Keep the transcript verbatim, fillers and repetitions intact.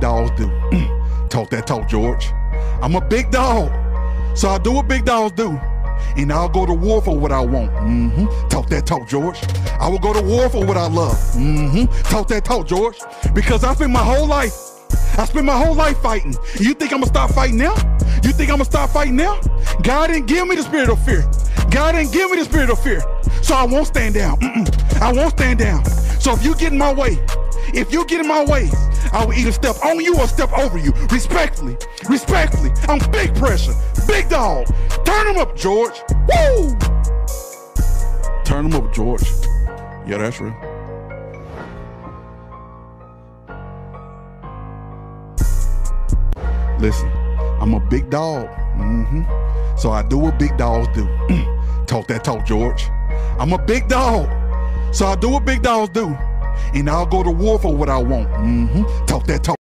dogs do. Talk that talk, George. I'm a big dog, so I do what big dogs do, and I'll go to war for what I want. Mm-hmm. Talk that talk, George. I will go to war for what I love. Mm-hmm. Talk that talk, George. Because I spent my whole life, I spent my whole life fighting. You think I'm gonna stop fighting now? You think I'm gonna stop fighting now? God didn't give me the spirit of fear. God didn't give me the spirit of fear. So I won't stand down. Mm-mm. I won't stand down. So if you get in my way, if you get in my way, I will either step on you or step over you. Respectfully, respectfully. I'm big pressure, big dog. Turn him up, George. Woo! Turn him up, George. Yeah, that's real. Listen, I'm a big dog. Mm-hmm. So I do what big dogs do. Talk that talk, George. I'm a big dog. So I do what big dogs do. And I'll go to war for what I want. Mm-hmm. Talk that talk.